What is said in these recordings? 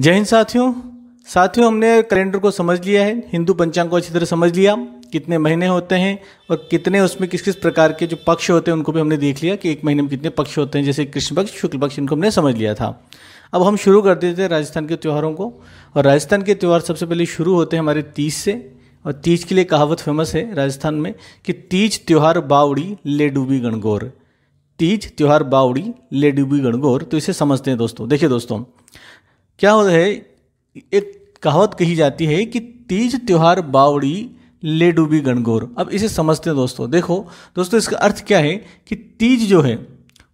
जय हिंद साथियों, हमने कैलेंडर को समझ लिया है, हिंदू पंचांग को अच्छी तरह समझ लिया, कितने महीने होते हैं और कितने उसमें किस किस प्रकार के जो पक्ष होते हैं उनको भी हमने देख लिया कि एक महीने में कितने पक्ष होते हैं, जैसे कृष्ण पक्ष, शुक्ल पक्ष, इनको हमने समझ लिया था। अब हम शुरू कर देते हैं राजस्थान के त्यौहारों को। और राजस्थान के त्यौहार सबसे पहले शुरू होते हैं हमारे तीज से। और तीज के लिए कहावत फेमस है राजस्थान में कि तीज त्यौहार बावड़ी ले डूबी गणगौर, तीज त्यौहार बावड़ी ले डूबी गणगौर। तो इसे समझते हैं दोस्तों। देखिए दोस्तों, क्या होता है, एक कहावत कही जाती है कि तीज त्यौहार बावड़ी ले डूबी गणगौर। अब इसे समझते हैं दोस्तों। दोस्तों इसका अर्थ क्या है कि तीज जो है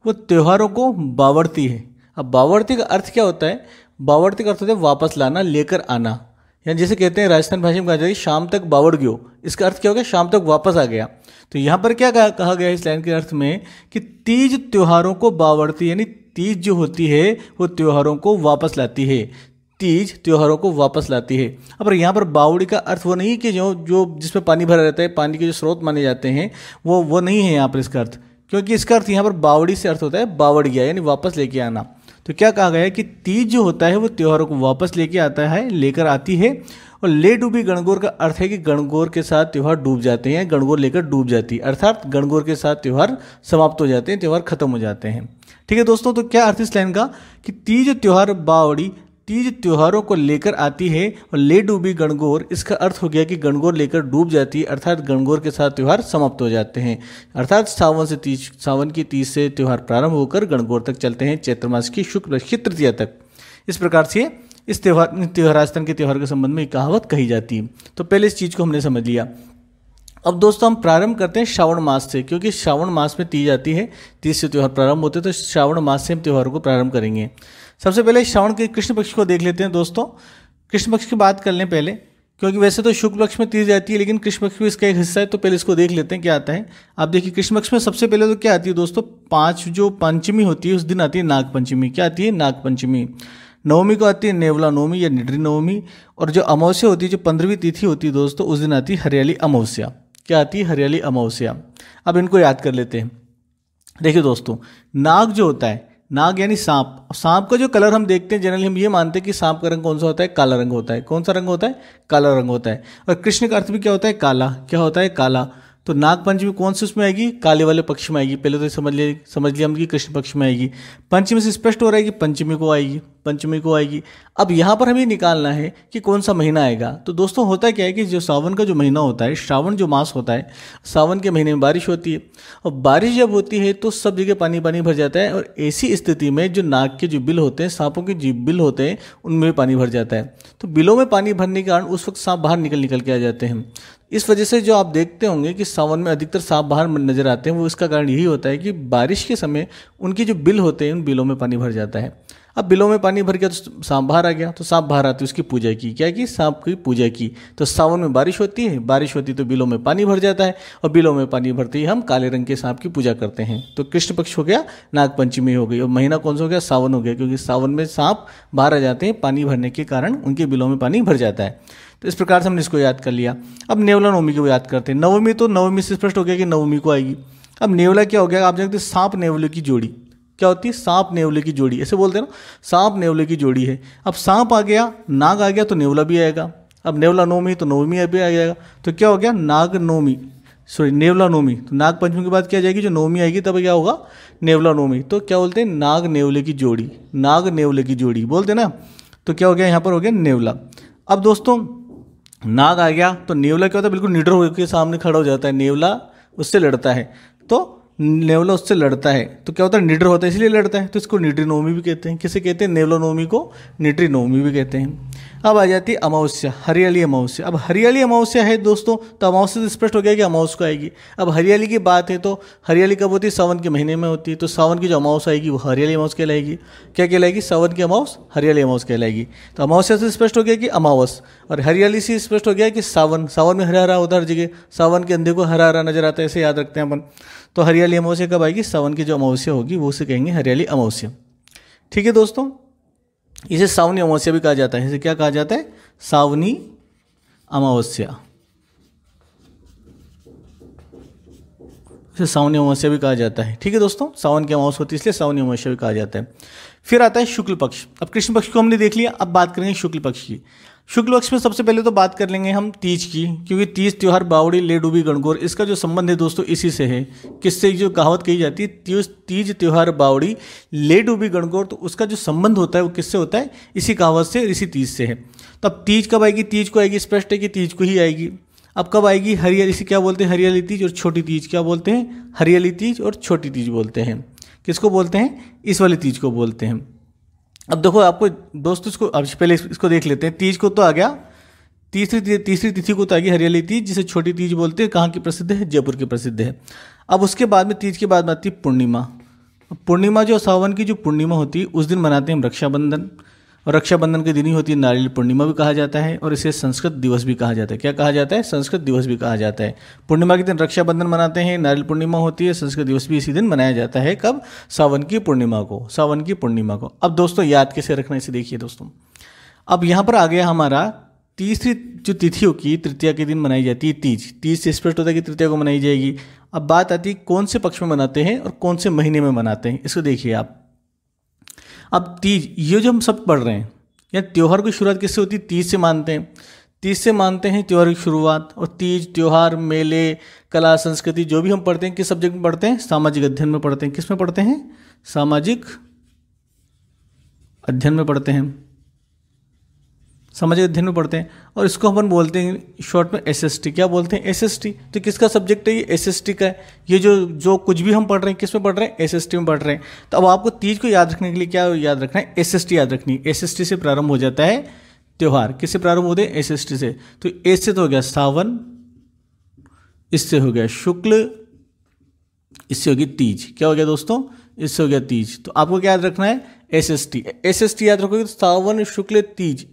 वो त्योहारों को बावड़ती है। अब बावड़ती का अर्थ क्या होता है? बावड़ती का अर्थ होता है वापस लाना, लेकर आना। यानी जैसे कहते हैं राजस्थान भाषा में कहा जाता है शाम तक बावड़ गयो, इसका अर्थ क्या हो गया? शाम तक वापस आ गया। तो यहाँ पर क्या कहा गया है इस लाइन के अर्थ में कि तीज त्योहारों को बावड़ती, यानी तीज जो होती है वो त्योहारों को वापस लाती है, तीज त्योहारों को वापस लाती है। अब यहाँ पर बावड़ी का अर्थ वो नहीं कि जो जिसमें पानी भरा रहता है, पानी के जो स्रोत माने जाते हैं वो नहीं है यहाँ पर इसका अर्थ, क्योंकि इसका अर्थ यहाँ पर बावड़ी से अर्थ होता है बावड़ गया, यानी वापस लेके आना। तो क्या कहा गया है कि तीज जो होता है वो त्योहारों को वापस लेके आता है, लेकर आती है। और ले डूबी गणगौर का अर्थ है कि गणगौर के साथ त्यौहार डूब जाते हैं, गणगौर लेकर डूब जाती है, अर्थात गणगौर के साथ त्यौहार समाप्त हो जाते हैं, त्यौहार खत्म हो जाते हैं। ठीक है दोस्तों, तो क्या अर्थ इस लाइन का कि तीज त्यौहार बावड़ी तीज त्योहारों को लेकर आती है, और ले डूबी गणगौर इसका अर्थ हो गया कि गणगौर लेकर डूब जाती है, अर्थात गणगौर के साथ त्यौहार समाप्त हो जाते हैं, अर्थात सावन की तीज से त्यौहार प्रारंभ होकर गणगौर तक चलते हैं, चैत्र मास की शुक्ल पक्ष की तृतीया तक। इस प्रकार से इस त्यौहार राजस्थान के त्यौहार के संबंध में कहावत कही जाती है। तो पहले इस चीज़ को हमने समझ लिया। अब दोस्तों हम प्रारंभ करते हैं श्रावण मास से, क्योंकि श्रावण मास में तीज आती है, तीज से त्यौहार प्रारंभ होते हैं, तो श्रावण मास से हम त्योहारों को प्रारंभ करेंगे। सबसे पहले श्रावण के कृष्ण पक्ष को देख लेते हैं दोस्तों। कृष्ण पक्ष की बात कर लें पहले, क्योंकि वैसे तो शुक्ल पक्ष में तीज आती है, लेकिन कृष्ण पक्ष भी इसका एक हिस्सा है, तो पहले इसको देख लेते हैं क्या आता है। आप देखिए कृष्ण पक्ष में सबसे पहले तो क्या आती है दोस्तों, जो पंचमी होती है उस दिन आती है नागपंचमी। क्या आती है? नागपंचमी। नवमी को आती है नेवला नवमी या निडरी नवमी। और जो अमावस्या होती है, जो 15वीं तिथि होती है दोस्तों, उस दिन आती है हरियाली अमावस्या। क्या आती है? हरियाली अमावस्या। अब इनको याद कर लेते हैं। देखिए दोस्तों, नाग जो होता है, नाग यानी सांप, सांप का जो कलर हम देखते हैं, जनरली हम ये मानते हैं कि सांप का रंग कौन सा होता है? काला रंग होता है। कौन सा रंग होता है? काला रंग होता है। और कृष्ण का अर्थ भी क्या होता है? काला। क्या होता है? काला। तो नागपंचमी कौन से उसमें आएगी? काले वाले पक्ष में आएगी। पहले तो समझ लिया हम कि कृष्ण पक्ष में आएगी। पंचमी से स्पष्ट हो रहा है कि पंचमी को आएगी, पंचमी को आएगी। अब यहाँ पर हमें निकालना है कि कौन सा महीना आएगा। तो दोस्तों होता क्या है कि जो सावन का जो महीना होता है, श्रावण जो मास होता है, सावन के महीने में बारिश होती है। और बारिश जब होती है तो सब जगह पानी भर जाता है, और ऐसी स्थिति में जो नाग के जो बिल होते हैं, सांपों के जो बिल होते हैं, उनमें पानी भर जाता है। तो बिलों में पानी भरने के कारण उस वक्त सांप बाहर निकल के आ जाते हैं। इस वजह से जो आप देखते होंगे कि सावन में अधिकतर सांप बाहर नजर आते हैं, वो इसका कारण यही होता है कि बारिश के समय उनके जो बिल होते हैं, उन बिलों में पानी भर जाता है। अब बिलों में पानी भर गया तो सांप बाहर आ गया, तो सांप बाहर आते उसकी पूजा की। क्या की? सांप की पूजा की। तो सावन में बारिश होती है, बारिश होती तो बिलों में पानी भर जाता है, और बिलों में पानी भरते ही हम काले रंग के सांप की पूजा करते हैं। तो कृष्ण पक्ष हो गया, नागपंचमी हो गई, और महीना कौन सा हो गया? सावन हो गया, क्योंकि सावन में सांप बाहर आ जाते हैं, पानी भरने के कारण उनके बिलों में पानी भर जाता है। तो इस प्रकार से हमने इसको याद कर लिया। अब नेवला नवमी को याद करते हैं। नवमी तो नवमी से स्पष्ट हो गया कि नवमी को आएगी। अब नेवला क्या हो गया? आप जानते हैं सांप नेवले की जोड़ी। क्या होती है? सांप नेवले की जोड़ी, ऐसे बोलते हैं ना, सांप नेवले की जोड़ी है। अब सांप आ गया, नाग आ गया, तो नेवला भी आएगा। अब नेवला नवमी तो नवमी अभी आ जाएगा। तो क्या हो गया? नेवला नवमी। तो नाग पंचमी के बाद क्या जाएगी? जो नवमी आएगी तब क्या होगा? नेवला नवमी। तो क्या बोलते हैं? नाग नेवले की जोड़ी, नाग नेवले की जोड़ी बोलते ना। तो क्या हो गया? यहाँ पर हो गया नेवला। अब दोस्तों नाग आ गया तो नेवला क्या होता है? बिल्कुल निडर होकर सामने खड़ा हो जाता है, नेवला उससे लड़ता है। तो नेवला उससे लड़ता है तो क्या होता है? निडर होता है, इसलिए लड़ता है। तो इसको निडरी नवमी भी कहते हैं। किसे कहते हैं? नेवला नवमी को निडरी नवमी भी कहते हैं। अब आ जाती है अमावस्या, हरियाली अमावस्या। अब हरियाली अमावस्या है दोस्तों, तो अमावस्या से स्पष्ट हो गया कि अमावस्या को आएगी। अब हरियाली की बात है तो हरियाली कब होती है? सावन के महीने में होती है। तो सावन की जो अमावस्या आएगी वो हरियाली अमावस कहलाएगी। क्या कहलाएगी? सावन की अमावस हरियाली अमावस कहलाएगी। तो अमावस्या से स्पष्ट हो गया कि अमावस, और हरियाली से स्पष्ट हो गया कि सावन। सावन में हरा हरा होता है हर जगह, सावन के अंधे को हरा हरा नजर आता है, ऐसे याद रखते हैं अपन। तो हरियाली अमावस्या कब आएगी? सावन की जो अमावस्या होगी वो उसे कहेंगे हरियाली अमावस्या। ठीक है दोस्तों, इसे सावनी अमावस्या भी कहा जाता है। इसे क्या कहा जाता है? सावनी अमावस्या। इसे सावन अमावस्या भी कहा जाता है। ठीक है दोस्तों, सावन की अमावस्या होती है इसलिए सावन अमावस्या भी कहा जाता है। फिर आता है शुक्ल पक्ष। अब कृष्ण पक्ष को हमने देख लिया, अब बात करेंगे शुक्ल पक्ष की। शुक्ल पक्ष में सबसे पहले तो बात कर लेंगे हम तीज की, क्योंकि तीज त्यौहार बावड़ी ले डूबी गणगौर, इसका जो संबंध है दोस्तों इसी से है। किससे? जो कहावत कही जाती है तीज त्यौहार बावड़ी ले डूबी गणगौर, तो उसका जो संबंध होता है वो किससे होता है? इसी कहावत से, इसी तीज से है। तो अब तीज कब आएगी? तीज को आएगी, स्पष्ट है कि तीज को ही आएगी। अब कब आएगी? हरियाली, इसे क्या बोलते हैं? हरियाली तीज और छोटी तीज। क्या बोलते हैं? हरियाली तीज और छोटी तीज बोलते हैं। किसको बोलते हैं? इस वाली तीज को बोलते हैं। अब देखो आपको दोस्तों, इसको अब पहले इसको देख लेते हैं। तीज को तो आ गया, तीसरी तिथि को तो आ गई हरियाली तीज, जिसे छोटी तीज बोलते हैं। कहाँ की प्रसिद्ध है? जयपुर की प्रसिद्ध है। अब उसके बाद में तीज के बाद आती है पूर्णिमा। पूर्णिमा जो सावन की जो पूर्णिमा होती है उस दिन मनाते हैं हम रक्षाबंधन, और रक्षाबंधन के दिन ही होती है नारियल पूर्णिमा भी कहा जाता है, और इसे संस्कृत दिवस भी कहा जाता है। क्या कहा जाता है? संस्कृत दिवस भी कहा जाता है। पूर्णिमा के दिन रक्षाबंधन मनाते हैं, नारियल पूर्णिमा होती है, संस्कृत दिवस भी इसी दिन मनाया जाता है। कब? सावन की पूर्णिमा को, सावन की पूर्णिमा को। अब दोस्तों याद कैसे रखना, इसे देखिए दोस्तों। अब यहाँ पर आ गया हमारा तीसरी जो तिथियों की तृतीया के दिन मनाई जाती है तीज। तीज से स्पष्ट होता है कि तृतीया को मनाई जाएगी। अब बात आती है कौन से पक्ष में मनाते हैं और कौन से महीने में मनाते हैं, इसको देखिए आप। अब तीज, ये जो हम सब पढ़ रहे हैं, या त्यौहार की शुरुआत किससे होती है? तीज से मानते हैं, तीज से मानते हैं त्यौहार की शुरुआत। और तीज, त्यौहार, मेले, कला, संस्कृति जो भी हम पढ़ते हैं किस सब्जेक्ट में पढ़ते हैं? सामाजिक अध्ययन में पढ़ते हैं। किस में पढ़ते हैं? सामाजिक अध्ययन में पढ़ते हैं, सामाजिक अध्ययन में पढ़ते हैं। और इसको अपन बोलते हैं शॉर्ट में SST। क्या बोलते हैं? SST। तो किसका सब्जेक्ट है ये? SST का है। ये जो कुछ भी हम पढ़ रहे हैं किस में पढ़ रहे हैं? SST में पढ़ रहे हैं। तो अब आपको तीज को याद रखने के लिए क्या याद रखना है? SST याद रखनी है। SST से प्रारंभ हो जाता है त्यौहार। किससे प्रारंभ होते हैं? SST से। तो एस से तो हो गया सावन, इससे हो गया शुक्ल, इससे होगी तीज। क्या हो गया दोस्तों? इससे हो गया तीज। तो आपको क्या याद रखना है? SST याद रखोगे तो सावन, शुक्ल, तीज।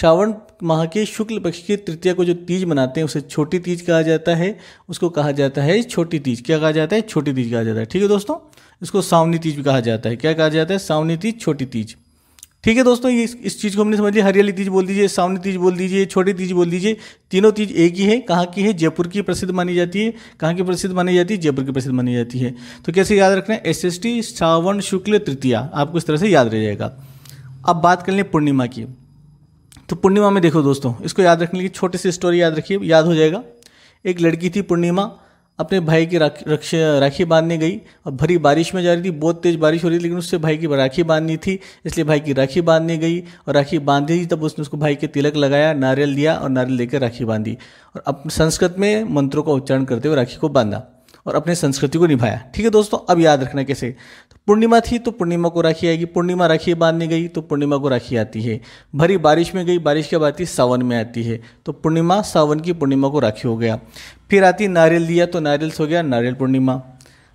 श्रावण माह के शुक्ल पक्ष की तृतीया को जो तीज मनाते हैं उसे छोटी तीज कहा जाता है, उसको कहा जाता है छोटी तीज। क्या कहा जाता है? छोटी तीज कहा जाता है। ठीक है दोस्तों, इसको सावनी तीज भी कहा जाता है। क्या कहा जाता है? सावनी तीज, छोटी तीज। ठीक है दोस्तों, ये इस चीज़ को हमने समझ लिया। हरियाली तीज बोल दीजिए, सावनी तीज बोल दीजिए, छोटी तीज बोल दीजिए, तीनों तीज एक ही है। कहाँ की है? जयपुर की प्रसिद्ध मानी जाती है। कहाँ की प्रसिद्ध मानी जाती है? जयपुर की प्रसिद्ध मानी जाती है। तो कैसे याद रखना है? SST, सावन, शुक्ल, तृतीया, आपको इस तरह से याद रह जाएगा। अब बात कर लें पूर्णिमा की। तो पूर्णिमा में देखो दोस्तों, इसको याद रखने की छोटी सी स्टोरी याद रखिए, याद हो जाएगा। एक लड़की थी पूर्णिमा, अपने भाई की राखी बांधने गई, और भरी बारिश में जा रही थी, बहुत तेज़ बारिश हो रही थी, लेकिन उससे भाई की राखी बांधनी थी, इसलिए भाई की राखी बांधने गई। और राखी बांधी तब उसने उसको भाई के तिलक लगाया, नारियल दिया, और नारियल देकर राखी बांधी, और अपने संस्कृत में मंत्रों का उच्चारण करते हुए राखी को बांधा और अपने संस्कृति को निभाया। ठीक है दोस्तों, अब याद रखना कैसे। पूर्णिमा थी तो पूर्णिमा को राखी आएगी, पूर्णिमा राखी बांधने गई तो पूर्णिमा को राखी आती है। भरी बारिश में गई, बारिश के बाद सावन में आती है, तो पूर्णिमा, सावन की पूर्णिमा को राखी हो गया। फिर आती नारियल दिया तो नारियल हो गया नारियल पूर्णिमा।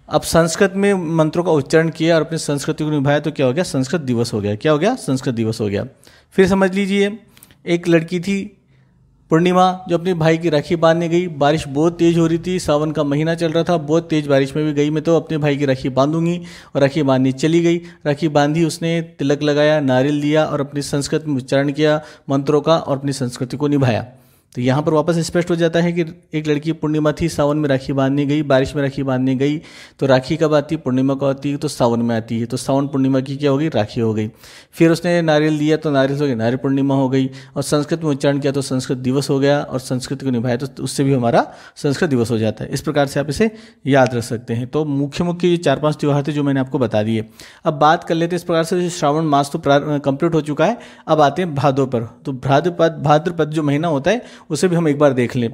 अब संस्कृत में मंत्रों का उच्चारण किया और अपनी संस्कृति को निभाया तो क्या हो गया? संस्कृत दिवस हो गया। क्या हो गया? संस्कृत दिवस हो गया। फिर समझ लीजिए, एक लड़की थी पूर्णिमा जो अपने भाई की राखी बांधने गई, बारिश बहुत तेज़ हो रही थी, सावन का महीना चल रहा था, बहुत तेज़ बारिश में भी गई मैं तो अपने भाई की राखी बांधूंगी, और राखी बांधने चली गई। राखी बांधी, उसने तिलक लगाया, नारियल दिया, और अपनी संस्कृत में उच्चारण किया मंत्रों का, और अपनी संस्कृति को निभाया। तो यहाँ पर वापस स्पष्ट हो जाता है कि एक लड़की पूर्णिमा थी, सावन में राखी बांधने गई, बारिश में राखी बांधने गई, तो राखी कब आती? पूर्णिमा को आती है, तो सावन में आती है, तो सावन पूर्णिमा की क्या होगी? राखी हो गई। फिर उसने नारियल दिया तो नारियल हो गई नारियल पूर्णिमा हो गई, और संस्कृत में उच्चारण किया तो संस्कृत दिवस हो गया, और संस्कृति को निभाया तो उससे भी हमारा संस्कृत दिवस हो जाता है। इस प्रकार से आप इसे याद रख सकते हैं। तो मुख्य 4-5 त्यौहार थे जो मैंने आपको बता दिए। अब बात कर लेते हैं इस प्रकार से, श्रावण मास तो कंप्लीट हो चुका है। अब आते हैं भादो पर। तो भाद्रपद जो महीना होता है उसे भी हम एक बार देख लें।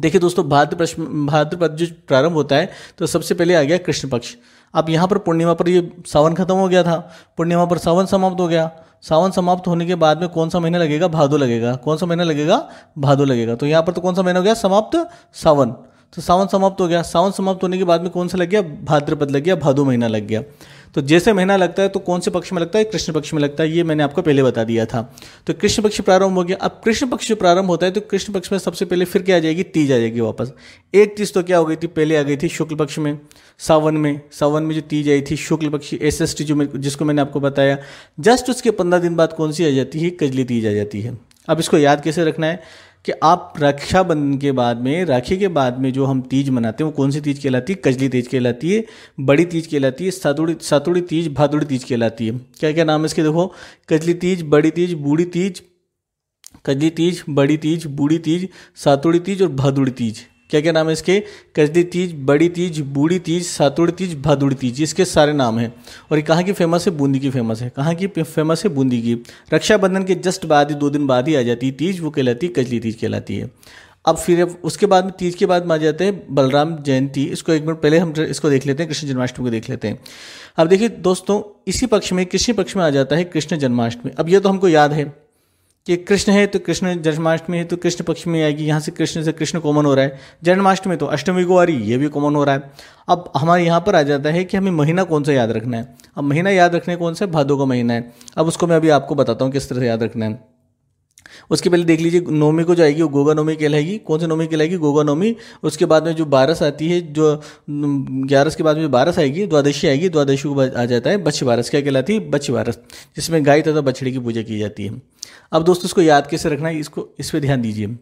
देखिए दोस्तों, भाद्रपद जो प्रारंभ होता है तो सबसे पहले आ गया कृष्ण पक्ष। अब यहाँ पर पूर्णिमा पर ये सावन खत्म हो गया था, पूर्णिमा पर सावन समाप्त हो गया। सावन समाप्त होने के बाद में कौन सा महीना लगेगा? भादो लगेगा। कौन सा महीना लगेगा? भादो लगेगा। तो यहाँ पर तो कौन सा महीना हो गया? समाप्त, सावन। तो सावन समाप्त हो गया। सावन समाप्त होने के बाद में कौन सा लग गया? भाद्रपद लग गया, भादो महीना लग गया। तो जैसे महीना लगता है तो कौन से पक्ष में लगता है? कृष्ण पक्ष में लगता है, ये मैंने आपको पहले बता दिया था। तो कृष्ण पक्ष प्रारंभ हो गया। अब कृष्ण पक्ष जो प्रारंभ होता है तो कृष्ण पक्ष में सबसे पहले फिर क्या आ जाएगी? तीज आ जाएगी वापस। एक तीज तो क्या हो गई थी? पहले आ गई थी शुक्ल पक्ष में, सावन में। सावन में जो तीज आई थी शुक्ल पक्ष, SST जिसको मैंने आपको बताया। जस्ट उसके 15 दिन बाद कौन सी आ जाती है? कजली तीज आ जाती है। अब इसको याद कैसे रखना है कि आप रक्षाबंधन के बाद में, राखी के बाद में जो हम तीज मनाते हैं वो कौन सी तीज कहलाती है? कजली तीज कहलाती है, बड़ी तीज कहलाती है, सातुड़ी तीज, भादुड़ी तीज कहलाती है। क्या क्या नाम है इसके देखो, कजली तीज, बड़ी तीज, बूढ़ी तीज, कजली तीज, बड़ी तीज, बूढ़ी तीज, सातुड़ी तीज और भादुड़ी तीज। क्या क्या नाम है इसके? कजली तीज, बड़ी तीज, बूढ़ी तीज, सातुड़ी तीज, भादुड़ी तीज, इसके सारे नाम हैं। और ये कहाँ की फेमस है? बूंदी की फेमस है। कहाँ की फेमस है? बूंदी की। रक्षाबंधन के जस्ट बाद ही, 2 दिन बाद ही आ जाती है तीज, वो कहलाती है कजली तीज कहलाती है। अब फिर उसके बाद में, तीज के बाद में आ जाते हैं बलराम जयंती। इसको एक मिनट पहले हम इसको देख लेते हैं, कृष्ण जन्माष्टमी को देख लेते हैं। अब देखिए दोस्तों, इसी पक्ष में, कृष्ण पक्ष में आ जाता है कृष्ण जन्माष्टमी। अब ये तो हमको याद है कि कृष्ण है तो कृष्ण जन्माष्टमी है तो कृष्ण पक्ष में आएगी, यहाँ से कृष्ण कॉमन हो रहा है, जन्माष्टमी तो अष्टमी को आ रही, ये भी कॉमन हो रहा है। अब हमारे यहाँ पर आ जाता है कि हमें महीना कौन सा याद रखना है। अब महीना याद रखने कौन सा है? भादो का महीना है। अब उसको मैं अभी आपको बताता हूँ किस तरह से याद रखना है। उसके पहले देख लीजिए, नौमी को जाएगी, वो गोगा नौमी कहलाएगी। कौन सी नौमी कहलाएगी? गोगा नौमी। उसके बाद में जो 12 आती है, जो 11 के बाद में 12 आएगी, द्वादशी आएगी। द्वादशी को आ जाता है बछवारस। क्या कहलाती है? बछवारस, जिसमें गाय तथा बछड़ी की पूजा की जाती है। अब दोस्तों इसको याद कैसे रखना है, इसको इस पर ध्यान दीजिए।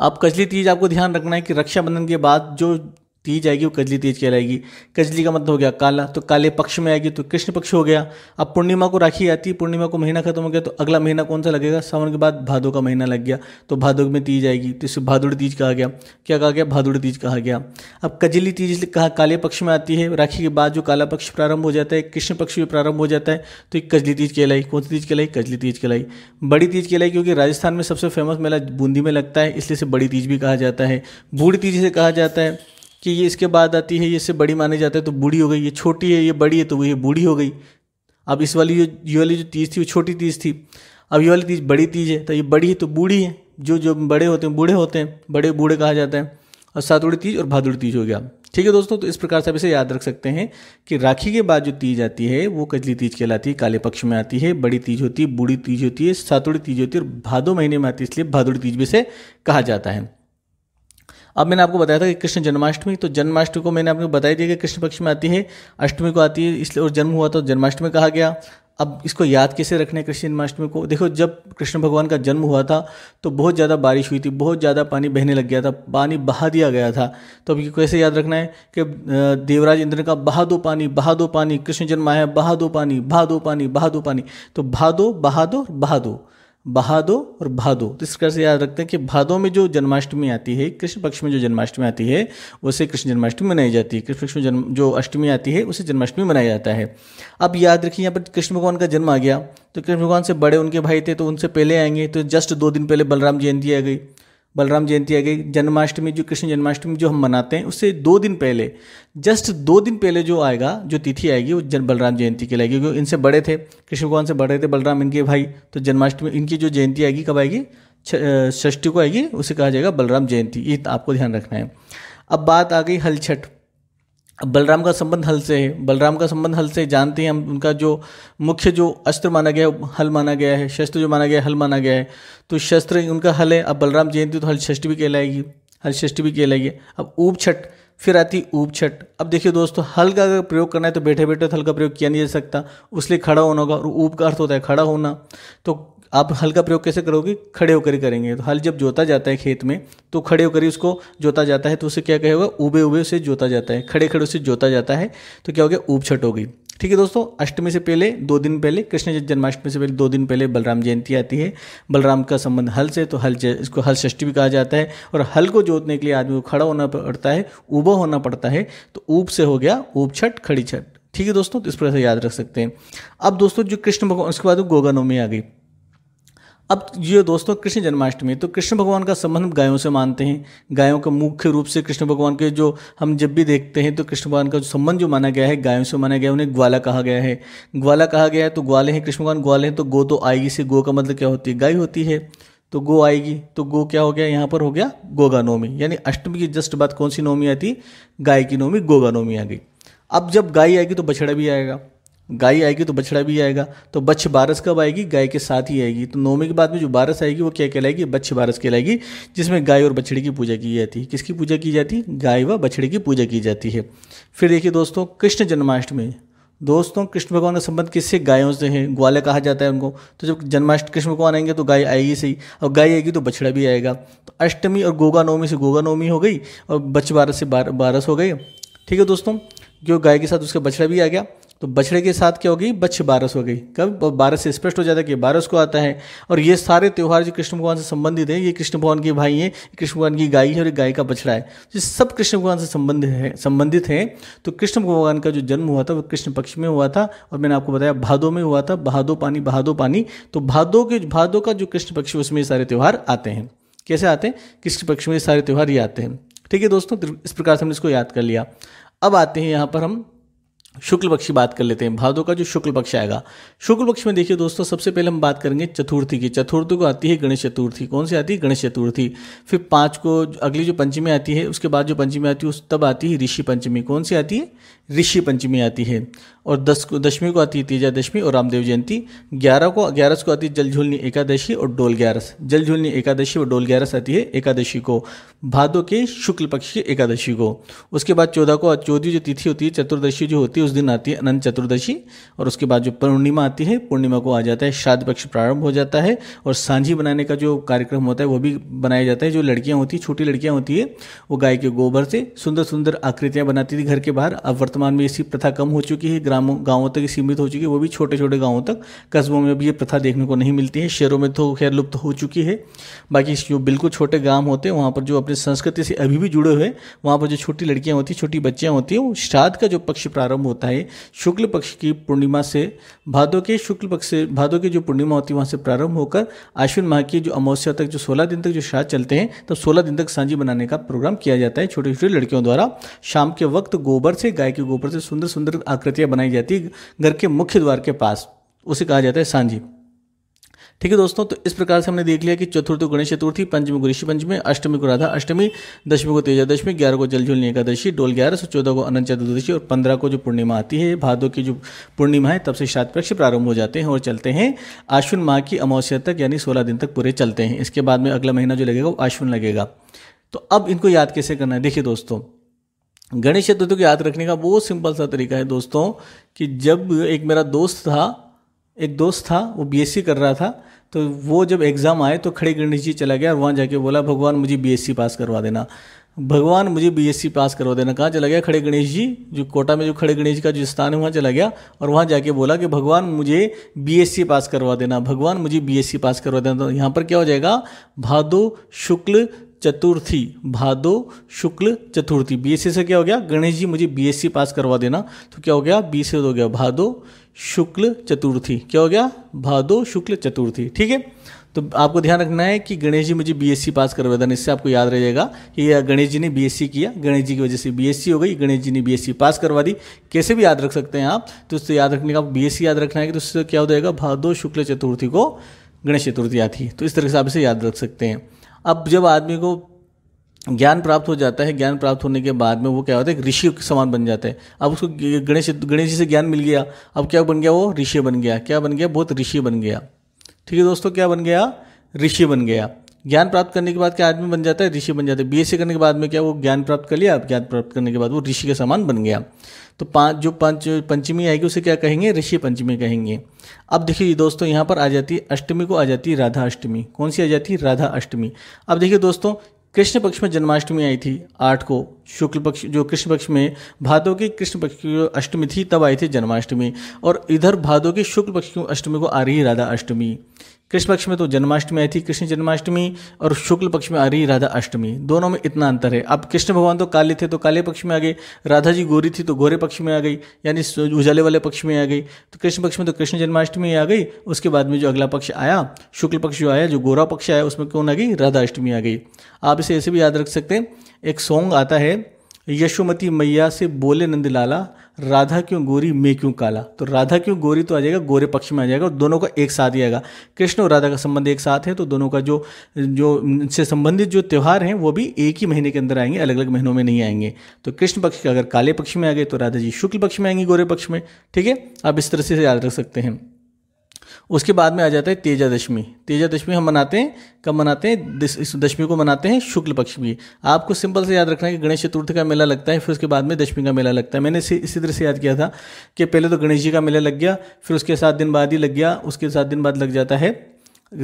अब कजली तीज, आपको ध्यान रखना है कि रक्षाबंधन के बाद जो तीज आएगी वो कजली तीज कहलाएगी। कजली का मतलब हो गया काला, तो काले पक्ष में आएगी तो कृष्ण पक्ष हो गया। अब पूर्णिमा को राखी आती है, पूर्णिमा को महीना खत्म हो गया, तो अगला महीना कौन सा लगेगा? सावन के बाद भादो का महीना लग गया, तो भादो में तीज आएगी, तो इसे भादुड़ी तीज कहा गया। क्या कहा गया? भादुड़ी तीज कहा गया। अब कजली तीज इसलिए कहा, काले पक्ष में आती है, राखी के बाद जो काला पक्ष प्रारंभ हो जाता है, कृष्ण पक्ष भी प्रारंभ हो जाता है, तो एक कजली तीज कहलाई। कौन सी तीज कहलाई? कजली तीज कहलाई। बड़ी तीज कहलाई क्योंकि राजस्थान में सबसे फेमस मेला बूंदी में लगता है, इसलिए इसे बड़ी तीज भी कहा जाता है। बूढ़ी तीज इसे कहा जाता है कि ये इसके बाद आती है, ये इससे बड़ी माने जाता है तो बूढ़ी हो गई, ये छोटी है, ये बड़ी है तो वो ये बूढ़ी हो गई। अब इस वाली ये वाली जो तीज थी वो छोटी तीज थी, अब ये वाली तीज बड़ी तीज है, तो ये बड़ी है तो बूढ़ी है, जो जो बड़े होते हैं बूढ़े होते हैं, बड़े बूढ़े कहा जाता है। और सातुड़ी तीज और भादुड़ी तीज हो गया। ठीक है दोस्तों, तो इस प्रकार से आप इसे याद रख सकते हैं कि राखी के बाद जो तीज आती है वो कजली तीज कहलाती है, काले पक्ष में आती है, बड़ी तीज होती है, बूढ़ी तीज होती है, सातुड़ी तीज होती है और भादो महीने में आती है, इसलिए भादुड़ी तीज भी इसे कहा जाता है। अब मैंने आपको बताया था कि कृष्ण जन्माष्टमी, तो जन्माष्टमी को मैंने आपको बताया दिया कि कृष्ण पक्ष में आती है, अष्टमी को आती है, इसलिए और जन्म हुआ तो जन्माष्टमी कहा गया। अब इसको याद कैसे रखना है कृष्ण जन्माष्टमी को? देखो, जब कृष्ण भगवान का जन्म हुआ था तो बहुत ज़्यादा बारिश हुई थी, बहुत ज़्यादा पानी बहने लग गया था, पानी बहा दिया गया था। तो अब ये कैसे याद रखना है कि देवराज इंद्र का बहादो पानी, बहादो पानी, कृष्ण जन्म आया, बहादो पानी, बहादो पानी, बहादो पानी, तो भादो, बहादो, बहादो, बहादो और भादो। तो इस प्रकार से याद रखते हैं कि भादो में जो जन्माष्टमी आती है, कृष्ण पक्ष में जो जन्माष्टमी आती है उसे कृष्ण जन्माष्टमी मनाई जाती है, कृष्ण पक्ष में जो अष्टमी आती है उसे जन्माष्टमी मनाया जाता है। अब याद रखिए, यहाँ पर कृष्ण भगवान का जन्म आ गया तो कृष्ण भगवान से बड़े उनके भाई थे तो उनसे पहले आएंगे, तो जस्ट 2 दिन पहले बलराम जयंती आ गई। बलराम जयंती आ गई, जन्माष्टमी जो कृष्ण जन्माष्टमी जो हम मनाते हैं उससे 2 दिन पहले, जस्ट 2 दिन पहले जो आएगा, जो तिथि आएगी वो बलराम जयंती कहलाएगी, क्योंकि इनसे बड़े थे, कृष्ण भगवान से बड़े थे बलराम, इनके भाई, तो जन्माष्टमी इनकी जो जयंती आएगी कब आएगी? षष्ठी को आएगी, उसे कहा जाएगा बलराम जयंती। ये आपको ध्यान रखना है। अब बात आ गई हल छठ। अब बलराम का संबंध हल से है, बलराम का संबंध हल से जानते हैं हम, उनका जो मुख्य जो अस्त्र माना गया है हल माना गया है, शस्त्र जो माना गया है हल माना गया है, तो शस्त्र उनका हल है। अब बलराम जयंती तो हल षष्ठी भी कहलाएगी, हल षष्ठी भी कहलाएगी। अब ऊब छठ, फिर आती है ऊब छठ। अब देखिए दोस्तों, हल का अगर प्रयोग करना है तो बैठे बैठे हल का प्रयोग किया नहीं जा सकता, उसलिए खड़ा होना होगा, और ऊब का अर्थ होता है खड़ा होना, तो आप हल का प्रयोग कैसे करोगे? खड़े होकर ही करेंगे। तो हल जब जोता जाता है खेत में तो खड़े होकर ही उसको जोता जाता है, तो उसे क्या कहेगा? ऊबे ऊबे उसे जोता जाता है, खड़े खड़े उसे जोता जाता है, तो क्या हो गया? ऊब छठ हो गई। ठीक है दोस्तों, अष्टमी से पहले 2 दिन पहले, कृष्ण जन्माष्टमी से पहले 2 दिन पहले बलराम जयंती आती है, बलराम का संबंध हल से, तो हल इसको हल षष्ठी भी कहा जाता है। और हल को जोतने के लिए आदमी को खड़ा होना पड़ता है, ऊबा होना पड़ता है, तो ऊब से हो गया ऊब छठ, खड़ी छठ। ठीक है दोस्तों, तो इस प्रकार से याद रख सकते हैं। अब दोस्तों जो कृष्ण भगवान, उसके बाद गोगा नवमी आ गई। अब ये दोस्तों कृष्ण जन्माष्टमी, तो कृष्ण भगवान का संबंध गायों से मानते हैं, गायों का मुख्य रूप से कृष्ण भगवान के जो हम जब भी देखते हैं तो कृष्ण भगवान का जो संबंध जो माना गया है गायों से माना गया, उन्हें ग्वाला कहा गया है, ग्वाला कहा गया है, तो ग्वाले हैं कृष्ण भगवान, ग्वाले हैं तो गो तो आएगी से, गो का मतलब क्या होती है? गाय होती है, तो गो आएगी, तो गो क्या हो गया? यहाँ पर हो गया गोगा नवमी, यानी अष्टमी की जस्ट बाद कौन सी नवमी आती? गाय की नवमी, गोगा नवमी आ गई। अब जब गाय आएगी तो बछड़ा भी आएगा, गाय आएगी तो बछड़ा भी आएगा, तो बच्छ बारस कब आएगी? गाय के साथ ही आएगी, तो नौमी के बाद में जो बारस आएगी वो क्या कहलाएगी? बच्छ बारस कहलाएगी, जिसमें गाय और बछड़ी की पूजा की जाती है। किसकी पूजा की जाती है? गाय व बछड़ी की पूजा की जाती है। फिर देखिए दोस्तों कृष्ण जन्माष्टमी, दोस्तों कृष्ण भगवान का संबंध किससे? गायों से है, ग्वाले कहा जाता है उनको। तो जब जन्माष्टमी कृष्ण भगवान आएंगे तो गाय आएगी सही, और गाय आएगी तो बछड़ा भी आएगा। तो अष्टमी और गोगा नवमी से गोगा नवमी हो गई, और बछबारस से बारस हो गई। ठीक है दोस्तों, जो गाय के साथ उसका बछड़ा भी आ गया, तो बछड़े के साथ क्या हो गई? बछबारस हो गई। कब? बारस से स्पष्ट हो जाता है कि बारस को आता है। और ये सारे त्यौहार जो कृष्ण भगवान से संबंधित हैं, ये कृष्ण भगवान के भाई हैं, कृष्ण भगवान की गाय है और गाय का बछड़ा है, ये सब कृष्ण भगवान से संबंधित हैं। तो कृष्ण भगवान का जो जन्म हुआ था वो कृष्ण पक्ष में हुआ था, और मैंने आपको बताया भादो में हुआ था। भादो पानी। तो भादो का जो कृष्ण पक्ष है उसमें ये सारे त्यौहार आते हैं। कैसे आते हैं? कृष्ण पक्ष में ये सारे त्यौहार ये आते हैं। ठीक है दोस्तों, इस प्रकार से हमने इसको याद कर लिया। अब आते हैं यहाँ पर हम शुक्ल पक्ष की बात कर लेते हैं। भादो का जो शुक्ल पक्ष आएगा, शुक्ल पक्ष में देखिए दोस्तों, सबसे पहले हम बात करेंगे चतुर्थी की। चतुर्थी को आती है गणेश चतुर्थी। कौन सी आती है? गणेश चतुर्थी। फिर 5 को अगली जो पंचमी आती है, उसके बाद जो पंचमी आती है उस तब आती है ऋषि पंचमी। कौन सी आती है? ऋषि पंचमी आती है। और 10 को दशमी को आती है तेजा दशमी और रामदेव जयंती। 11 को आती है जलझूलनी एकादशी और डोल ग्यारस। जलझूलनी एकादशी और डोल ग्यारस आती है एकादशी को, भादो के शुक्ल पक्ष की एकादशी को। उसके बाद 14 जो तिथि होती है, चतुर्दशी जो होती है उस दिन आती है अनंत चतुर्दशी। और उसके बाद जो पूर्णिमा आती है, पूर्णिमा को आ जाता है श्राद्ध पक्ष, प्रारंभ हो जाता है। और सांझी बनाने का जो कार्यक्रम होता है वो भी बनाया जाता है। जो लड़कियाँ होती है, छोटी लड़कियाँ होती है, वो गाय के गोबर से सुंदर सुंदर आकृतियाँ बनाती थी घर के बाहर। अब वर्तमान में ऐसी प्रथा कम हो चुकी है, गाँवों तक सीमित हो चुकी है, वो भी छोटे छोटे गाँवों तक। कस्बों में भी ये प्रथा देखने को नहीं मिलती है, शहरों में तो खैर लुप्त हो चुकी है। बाकी जो बिल्कुल छोटे गाँव होते हैं वहाँ पर जो अपनी संस्कृति से अभी भी जुड़े हुए, वहाँ पर जो छोटी लड़कियाँ होती, छोटी बच्चियाँ होती हैं, श्राद्ध का जो पक्ष प्रारंभ होता है शुक्ल पक्ष की पूर्णिमा से, भादो के शुक्ल पक्ष से, भादो की जो पूर्णिमा होती है वहाँ से प्रारंभ होकर आश्विन माह की जो अमावस्या तक, जो 16 दिन तक जो श्राद्ध चलते हैं, तब 16 दिन तक सांझी बनाने का प्रोग्राम किया जाता है छोटी छोटी लड़कियों द्वारा। शाम के वक्त गोबर से, गाय के गोबर से सुंदर सुंदर आकृतियाँ बनाई जाती है घर के मुख्य द्वार के पास, उसे कहा जाता है सांझी। ठीक है दोस्तों, तो इस प्रकार से हमने देख लिया कि चतुर्थी गणेश चतुर्थी, पंचमी को ऋषि पंचमी, अष्टमी को राधा अष्टमी, दशमी को तेजा दशमी, 11 को जलझूलनी एकादशी, डोल ग्यारस, 14 को अनंत चतुर्दशी और 15 को जो पूर्णिमा आती है, भादो की जो पूर्णिमा है तब से श्राद्ध पक्ष प्रारंभ हो जाते हैं और चलते हैं आश्विन माह की अमावस्या तक, यानी 16 दिन तक पूरे चलते हैं। इसके बाद में अगला महीना जो लगेगा वो आश्विन लगेगा। तो अब इनको याद कैसे करना है? देखिए दोस्तों, गणेश चतुर्थी को याद रखने का बहुत सिंपल सा तरीका है दोस्तों, कि जब एक दोस्त था वो बीएससी कर रहा था, तो वो जब एग्ज़ाम आए तो खड़े गणेश जी चला गया और वहाँ जाके बोला, भगवान मुझे बीएससी पास करवा देना, भगवान मुझे बीएससी पास करवा देना। कहाँ चला गया? खड़े गणेश जी, जो कोटा में जो खड़े गणेश का जो स्थान है वहाँ चला गया, और वहाँ जाके बोला कि भगवान मुझे बीएससी पास करवा देना, भगवान मुझे बीएससी पास करवा देना। तो यहाँ पर क्या हो जाएगा? भादो शुक्ल चतुर्थी। बीएससी से क्या हो गया? गणेश जी मुझे बीएससी पास करवा देना। तो क्या हो गया? बी से हो गया भादो शुक्ल चतुर्थी। ठीक है, तो आपको ध्यान रखना है कि गणेश जी मुझे बीएससी पास करवा देना, इससे आपको याद रह जाएगा कि यह गणेश जी ने बीएससी किया, गणेश जी की वजह से बीएससी हो गई, गणेश जी ने बीएससी पास करवा दी। कैसे भी याद रख सकते हैं आप, तो उससे याद रखने का बीएससी याद रखना है कि उससे क्या हो जाएगा? भादो शुक्ल चतुर्थी को गणेश चतुर्थी आती है। तो इस तरह से आप इसे याद रख सकते हैं। अब जब आदमी को ज्ञान प्राप्त हो जाता है, ज्ञान प्राप्त होने के बाद में वो क्या होता है? ऋषि के समान बन जाता है। अब उसको गणेश जी से ज्ञान मिल गया, अब क्या बन गया? वो ऋषि बन गया। क्या बन गया? बहुत ऋषि बन गया। ठीक है दोस्तों, क्या बन गया? ऋषि बन गया। ज्ञान प्राप्त करने के बाद क्या आदमी बन जाता है? ऋषि बन जाता है। बीएससी करने के बाद में क्या वो ज्ञान प्राप्त कर लिया, ज्ञान प्राप्त करने के बाद वो ऋषि के समान बन गया। तो पंचमी आएगी उसे क्या कहेंगे? ऋषि पंचमी कहेंगे। अब देखिए दोस्तों, यहाँ पर आ जाती है अष्टमी को, आ जाती है राधा अष्टमी। कौन सी आ जाती है? राधा अष्टमी। अब देखिए दोस्तों, कृष्ण पक्ष में जन्माष्टमी आई थी 8 को, शुक्ल पक्ष जो कृष्ण पक्ष में, भादो की कृष्ण पक्ष की जो अष्टमी थी तब आई थी जन्माष्टमी, और इधर भादो की शुक्ल पक्ष की अष्टमी को आ रही है राधा अष्टमी। कृष्ण पक्ष में तो जन्माष्टमी आई थी कृष्ण जन्माष्टमी, और शुक्ल पक्ष में आ रही राधा अष्टमी। दोनों में इतना अंतर है। अब कृष्ण भगवान तो काले थे तो काले पक्ष में आ गए, राधा जी गोरी थी तो गोरे पक्ष में आ गई, यानी उजाले वाले पक्ष में आ गई। तो कृष्ण पक्ष में तो कृष्ण जन्माष्टमी आ गई, उसके बाद में जो अगला पक्ष आया, शुक्ल पक्ष जो आया, जो गोरा पक्ष आया, उसमें कौन आ गई? राधा अष्टमी आ गई। आप इसे ऐसे भी याद रख सकते हैं। एक सॉन्ग आता है, यशोमती मैया से बोले नंदलाला, राधा क्यों गोरी मैं क्यों काला। तो राधा क्यों गोरी तो आ जाएगा, गोरे पक्ष में आ जाएगा, और दोनों का एक साथ ही आएगा। कृष्ण और राधा का संबंध एक साथ है, तो दोनों का जो इनसे संबंधित जो त्यौहार हैं वो भी एक ही महीने के अंदर आएंगे, अलग अलग महीनों में नहीं आएंगे। तो कृष्ण पक्ष के अगर काले पक्ष में आ गए तो राधा जी शुक्ल पक्ष में आएंगी, गोरे पक्ष में। ठीक है, आप इस तरह से याद रख सकते हैं। उसके बाद में आ जाता है तेजा दशमी। तेजा दशमी हम मनाते हैं, कब मनाते हैं? इस दशमी को मनाते हैं शुक्ल पक्ष में। आपको सिंपल से याद रखना है कि गणेश चतुर्थी का मेला लगता है, फिर उसके बाद में दशमी का मेला लगता है। मैंने इसी तरह से याद किया था कि पहले तो गणेश जी का मेला लग गया, फिर उसके 7 दिन बाद ही लग गया, उसके 7 दिन बाद लग जाता है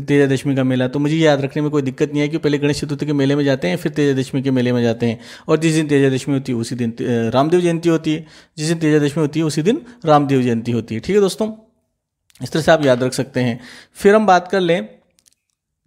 तेजा दशमी का मेला। तो मुझे याद रखने में कोई दिक्कत नहीं है कि पहले गणेश चतुर्थी के मेले में जाते हैं, फिर तेजा दशमी के मेले में जाते हैं। और जिस दिन तेजा दशमी होती है उसी दिन रामदेव जयंती होती है, जिस दिन तेजा दशमी होती है उसी दिन रामदेव जयंती होती है। ठीक है दोस्तों, इस तरह से आप याद रख सकते हैं। फिर हम बात कर लें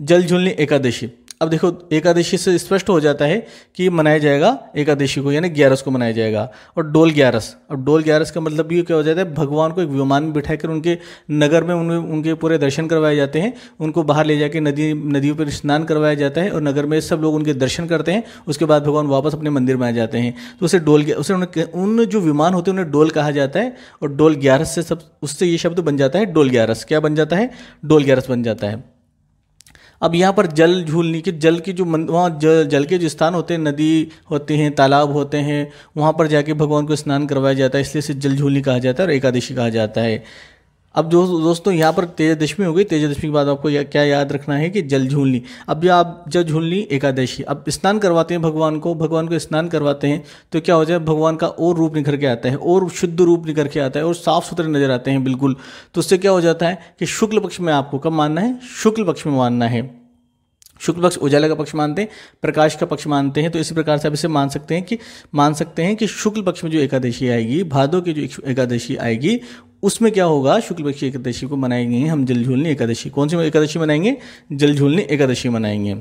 जल झूलनी एकादशी। अब देखो एकादशी से स्पष्ट हो जाता है कि मनाया जाएगा एकादशी को, यानी 11 को मनाया जाएगा। और डोल 11, अब डोल 11 का मतलब ये क्या हो जाता है, भगवान को एक विमान में बिठाकर उनके नगर में उनके पूरे दर्शन करवाए जाते हैं, उनको बाहर ले जाके नदियों पर स्नान करवाया जाता है और नगर में सब लोग उनके दर्शन करते हैं। उसके बाद भगवान वापस अपने मंदिर में आ जाते हैं। तो उसे उन जो विमान होते हैं उन्हें डोल कहा जाता है। और डोल 11 से उससे ये शब्द बन जाता है डोल 11। क्या बन जाता है? डोल 11 बन जाता है। अब यहाँ पर जल झूलनी के जल की जो वहाँ जल के जो स्थान होते हैं, नदी होते हैं, तालाब होते हैं, वहाँ पर जाके भगवान को स्नान करवाया जाता है, इसलिए इसे जल झूलनी कहा जाता है और एकादशी कहा जाता है। अब दोस्तों यहाँ पर तेजदशमी हो गई। तेजदशमी के बाद आपको क्या याद रखना है कि जल झूलनी। अब यह आप जल झूलनी एकादशी, अब स्नान करवाते हैं भगवान को स्नान करवाते हैं तो क्या हो जाए, भगवान का और रूप निखर के आता है, और शुद्ध रूप निखर के आता है और साफ सुथरे नजर आते हैं बिल्कुल। तो उससे क्या हो जाता है कि शुक्ल पक्ष में आपको कब मानना है? शुक्ल पक्ष में मानना है। शुक्ल पक्ष उजाला का पक्ष मानते हैं, प्रकाश का पक्ष मानते हैं। तो इसी प्रकार से आप इसे मान सकते हैं कि शुक्ल पक्ष में जो एकादशी आएगी, भादो की जो एकादशी आएगी, उसमें क्या होगा, शुक्ल पक्ष एकादशी को मनाएंगे हम जल झूलनी एकादशी। कौन सी एकादशी मनाएंगे? जल झूलनी एकादशी मनाएंगे।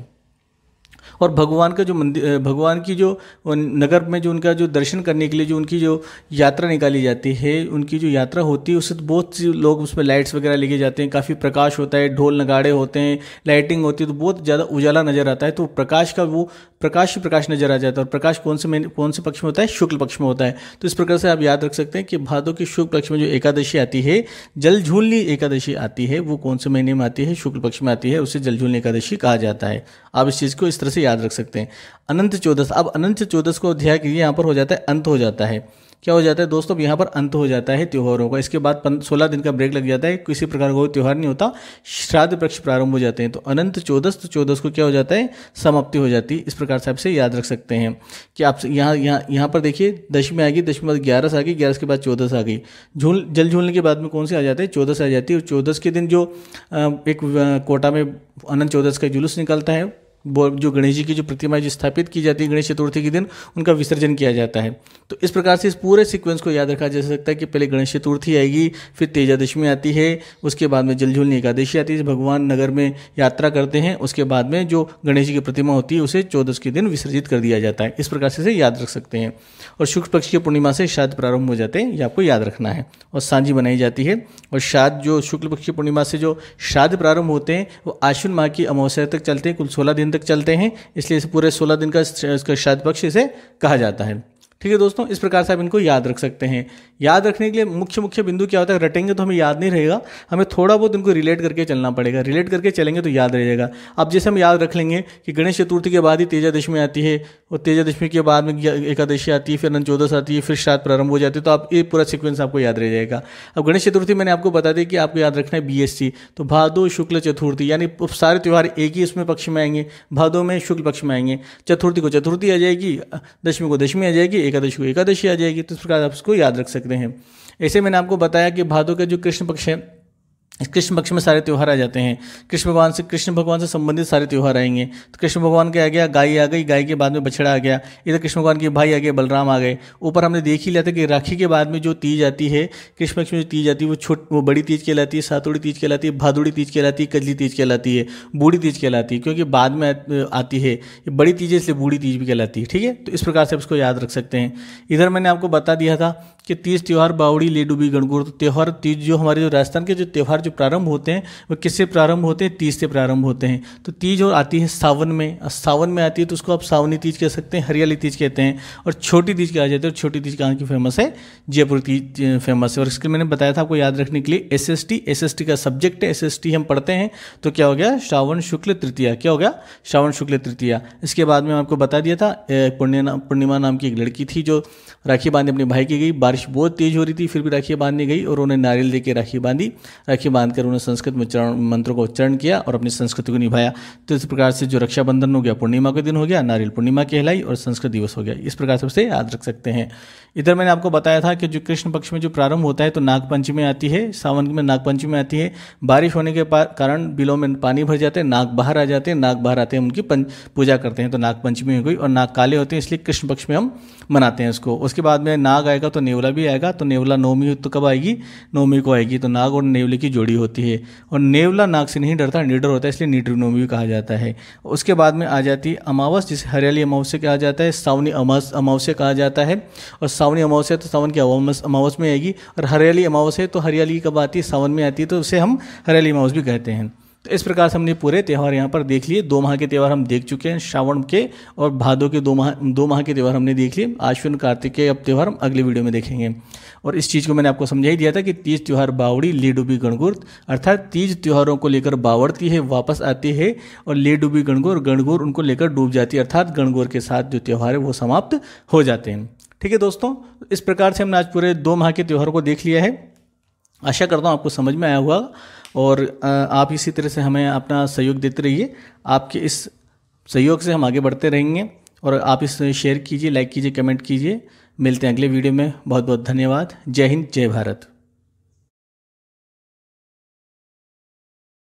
और भगवान का जो मंदिर, भगवान की जो नगर में जो उनका जो दर्शन करने के लिए जो उनकी जो यात्रा निकाली जाती है, उनकी जो यात्रा होती है, उससे बहुत से लोग उसमें लाइट्स वगैरह लेके जाते हैं, काफ़ी प्रकाश होता है, ढोल नगाड़े होते हैं, लाइटिंग होती है, तो बहुत ज़्यादा उजाला नज़र आता है। तो प्रकाश का वो प्रकाश नज़र आ जाता है। और प्रकाश कौन से पक्ष में होता है? शुक्ल पक्ष में होता है। तो इस प्रकार से आप याद रख सकते हैं कि भादो के शुक्ल पक्ष में जो एकादशी आती है, जल झूलनी एकादशी आती है, वो कौन से महीने में आती है? शुक्ल पक्ष में आती है, उसे जल झूलनी एकादशी कहा जाता है। आप इस चीज़ को इस तरह से याद रख सकते हैं। अनंत चौदस, अब अनंत चौदस को ध्यान कीजिए, यहाँ पर हो जाता है अंत, हो जाता है क्या हो जाता है दोस्तों? यहाँ पर अंत हो जाता है त्योहारों का। इसके बाद 16 दिन का ब्रेक लग जाता है, किसी प्रकार का त्यौहार नहीं होता, श्राद्ध पक्ष प्रारंभ हो जाते हैं। तो अनंत चौदस, तो 14 को क्या हो जाता है? समाप्ति हो जाती है। इस प्रकार से आप इसे याद रख सकते हैं कि आप यहाँ पर देखिए दशमी आ गई, दशमी के बाद 11 आ गई, 11 के बाद 14 आ गई, जल झूलने के बाद में कौन सी आ जाती है? 14 आ जाती है। और 14 के दिन जो एक कोटा में अनंत चौदस का जुलूस निकलता है, जो गणेश जी की जो प्रतिमा जो स्थापित की जाती है गणेश चतुर्थी के दिन, उनका विसर्जन किया जाता है। तो इस प्रकार से इस पूरे सीक्वेंस को याद रखा जा सकता है कि पहले गणेश चतुर्थी आएगी, फिर तेजा दशमी आती है, उसके बाद में जल झूलनी एकादशी आती है, भगवान नगर में यात्रा करते हैं, उसके बाद में जो गणेश जी की प्रतिमा होती है उसे 14 के दिन विसर्जित कर दिया जाता है। इस प्रकार से इसे याद रख सकते हैं। और शुक्ल पक्ष की पूर्णिमा से श्राद्ध प्रारंभ हो जाते हैं, ये आपको याद रखना है। और सांझी बनाई जाती है। और श्राद्ध जो शुक्ल पक्ष की पूर्णिमा से जो श्राद्ध प्रारंभ होते हैं वो आश्विन माह की अमावस्या तक चलते हैं, कुल 16 दिन तक चलते हैं, इसलिए इस पूरे 16 दिन का इसका श्राद्ध पक्ष इसे कहा जाता है। ठीक है दोस्तों, इस प्रकार से आप इनको याद रख सकते हैं। याद रखने के लिए मुख्य बिंदु क्या होता है? रटेंगे तो हमें याद नहीं रहेगा, हमें थोड़ा बहुत इनको रिलेट करके चलना पड़ेगा। रिलेट करके चलेंगे तो याद रह जाएगा। अब जैसे हम याद रख लेंगे कि गणेश चतुर्थी के बाद ही तेजा दशमी आती है, और तेजा दशमी के बाद में एकादशी आती है, फिर अनंत चौदस आती है, फिर श्राद्ध प्रारंभ हो जाती है, तो आप ये पूरा सीक्वेंस आपको याद रह जाएगा। अब गणेश चतुर्थी मैंने आपको बता दी कि आपको याद रखना है BSC, तो भादो शुक्ल चतुर्थी, यानी सारे त्यौहार एक ही उसमें पक्ष में आएंगे। भादो में शुक्ल पक्ष में आएंगे, चतुर्थी को चतुर्थी आ जाएगी, दशमी को दशमी आ जाएगी, एकादशी को एकादशी आ जाएगी। तो इस प्रकार आप इसको याद रख सकते हैं। ऐसे मैंने आपको बताया कि भादो का जो कृष्ण पक्ष है, कृष्ण पक्ष में सारे त्यौहार आ जाते हैं। कृष्ण भगवान से संबंधित सारे त्यौहार आएंगे। तो कृष्ण भगवान के आ गया गाय, आ गई गाय के बाद में बछड़ा आ गया, इधर कृष्ण भगवान के भाई आ गए बलराम आ गए। ऊपर हमने देख ही लिया था कि राखी के बाद में जो तीज आती है, कृष्ण पक्ष में जो तीज आती है वो बड़ी तीज कहलाती है, सातोड़ी तीज कहलाती है, भादुड़ी तीज कहलाती है, कजली तीज कहलाती है, बूढ़ी तीज कहलाती है, क्योंकि बाद में आती है बड़ी तीज, इसलिए बूढ़ी तीज भी कहलाती है। ठीक है, तो इस प्रकार से आप इसको याद रख सकते हैं। इधर मैंने आपको बता दिया था कि तीज त्यौहार, बावड़ी, लेडूबी, गणगौर, तो त्यौहार तीज जो हमारे जो राजस्थान के जो त्यौहार जो प्रारंभ होते हैं वो किससे प्रारंभ होते हैं? तीज से प्रारंभ होते हैं। तो तीज और आती है सावन में, सावन में आती है तो उसको आप सावनी तीज कह सकते हैं, हरियाली तीज कहते हैं। और छोटी तीज कहा जाती है, और छोटी तीज कहाँ की फेमस है? जयपुर तीज फेमस है। और इसके मैंने बताया था आपको याद रखने के लिए SST का सब्जेक्ट है, SST हम पढ़ते हैं तो क्या हो गया? श्रावण शुक्ल तृतीया। क्या हो गया? श्रावण शुक्ल तृतीया। इसके बाद में आपको बता दिया था पूर्णिमा नाम की एक लड़की थी जो राखी बांधने अपने भाई की गई, बारिश बहुत तेज हो रही थी फिर भी राखी बांधने गई और उन्हें नारियल देके राखी बांधी। बांधकर उन्होंने संस्कृत मंत्रों का उच्चारण किया और अपनी संस्कृति को निभाया। तो इस प्रकार से जो रक्षाबंधन हो गया पूर्णिमा के दिन हो गया, नारियल पूर्णिमा कहलाई और संस्कृत दिवस हो गया। इस प्रकार से उसे याद रख सकते हैं। इधर मैंने आपको बताया था कि जो कृष्ण पक्ष में जो प्रारंभ होता है तो नागपंचमी आती है, सावन में नागपंचमी आती है। बारिश होने के कारण बिलों में पानी भर जाते हैं, नाग बाहर आ जाते हैं, नाग बाहर आते हैं, उनकी पूजा करते हैं। तो नागपंचमी हो गई और नाग काले होते हैं इसलिए कृष्ण पक्ष में हम मनाते हैं उसको। उसके बाद में नाग आएगा तो नेवला भी आएगा। तो नेवला नवमी तो कब आएगी? नवमी को आएगी। तो नाग और नेवले की जोड़ी होती है और नेवला नाग से नहीं डरता, निडर होता है, इसलिए निडर नवमी भी कहा जाता है। उसके बाद में आ जाती है अमावस, जिसे हरियाली अमावस्या कहा जाता है, सावनी अमावस्या कहा जाता है। और सावनी अमावस्या तो सावन की अमावस में आएगी और हरियाली अमावस्या तो हरियाली कब आती है? सावन में आती है, तो उसे हम हरियाली अमावस भी कहते हैं। तो इस प्रकार से हमने पूरे त्यौहार यहाँ पर देख लिए। 2 माह के त्यौहार हम देख चुके हैं, श्रावण के और भादो के 2 माह के त्यौहार हमने देख लिए। आश्विन कार्तिक के अब त्यौहार हम अगले वीडियो में देखेंगे। और इस चीज़ को मैंने आपको समझा ही दिया था कि तीज त्यौहार बावड़ी ले डूबी गणगौर, अर्थात तीज त्यौहारों को लेकर बावड़ती है, वापस आती है, और ले डूबी गणगौर, गणगौर उनको लेकर डूब जाती है, अर्थात गणगौर के साथ जो त्यौहार है वो समाप्त हो जाते हैं। ठीक है दोस्तों, इस प्रकार से हमने आज पूरे 2 माह के त्यौहार को देख लिया है। आशा करता हूँ आपको समझ में आया हुआ और आप इसी तरह से हमें अपना सहयोग देते रहिए। आपके इस सहयोग से हम आगे बढ़ते रहेंगे और आप इस शेयर कीजिए, लाइक कीजिए, कमेंट कीजिए। मिलते हैं अगले वीडियो में। बहुत बहुत धन्यवाद। जय हिंद, जय भारत।